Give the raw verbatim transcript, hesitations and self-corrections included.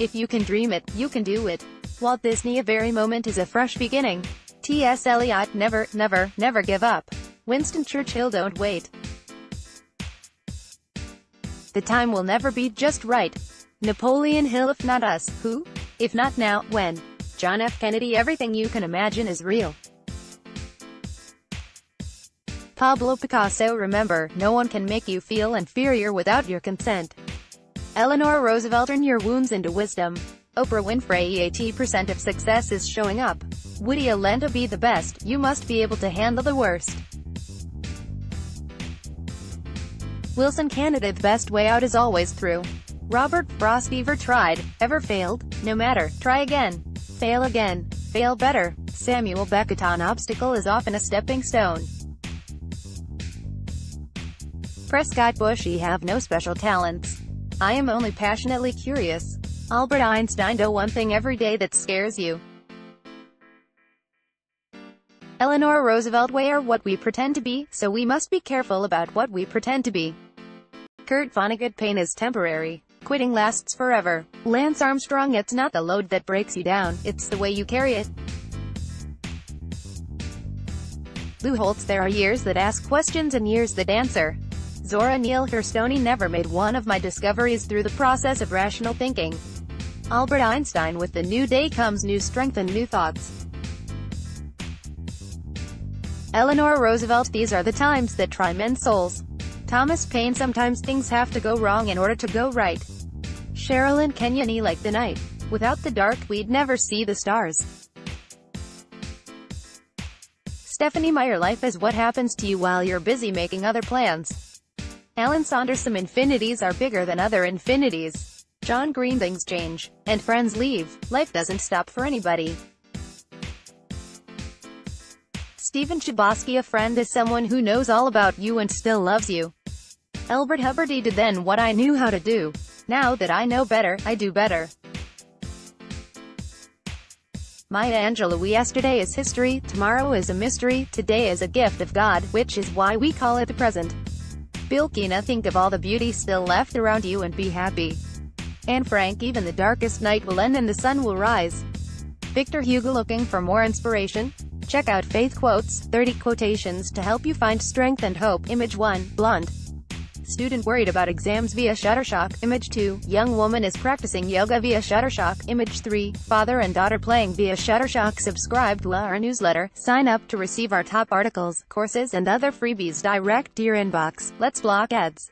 If you can dream it, you can do it. Walt Disney. A very moment is a fresh beginning. T S Eliot. Never, never, never give up. Winston Churchill. Don't wait. The time will never be just right. Napoleon Hill. If not us, who? If not now, when? John F. Kennedy. Everything you can imagine is real. Pablo Picasso. Remember, no one can make you feel inferior without your consent. Eleanor Roosevelt. Turn your wounds into wisdom. Oprah Winfrey. eighty percent of success is showing up. Woody Allen. To be the best, you must be able to handle the worst. Wilson Canada. The best way out is always through. Robert Frost. Ever tried, ever failed, no matter, try again. Fail again, fail better. Samuel Beckett. An obstacle is often a stepping stone. Prescott Bush. I have no special talents. I am only passionately curious. Albert Einstein. Do one thing every day that scares you. Eleanor Roosevelt. We are what we pretend to be, so we must be careful about what we pretend to be. Kurt Vonnegut. Pain is temporary. Quitting lasts forever. Lance Armstrong. It's not the load that breaks you down, it's the way you carry it. Lou Holtz. There are years that ask questions and years that answer. Zora Neale Hurston. Never made one of my discoveries through the process of rational thinking. Albert Einstein. With the new day comes new strength and new thoughts. Eleanor Roosevelt. These are the times that try men's souls. Thomas Paine. Sometimes things have to go wrong in order to go right. Sherilyn Kenyon. I like the night. Without the dark, we'd never see the stars. Stephanie Meyer. Life is what happens to you while you're busy making other plans. Alan Saunders. Some infinities are bigger than other infinities. John Green. Things change, and friends leave. Life doesn't stop for anybody. Stephen Chbosky. A friend is someone who knows all about you and still loves you. Albert Hubbard. Did then what I knew how to do. Now that I know better, I do better. Maya Angelou. Yesterday is history, tomorrow is a mystery, today is a gift of God, which is why we call it the present. Bilkina. Think of all the beauty still left around you and be happy. Anne Frank. Even the darkest night will end and the sun will rise. Victor Hugo. Looking for more inspiration? Check out Faith Quotes, thirty quotations to help you find strength and hope. Image one, blonde student worried about exams via Shutterstock. Image two, young woman is practicing yoga via Shutterstock. Image three, father and daughter playing via Shutterstock. Subscribe to our newsletter, sign up to receive our top articles, courses and other freebies direct to your inbox. Let's block ads.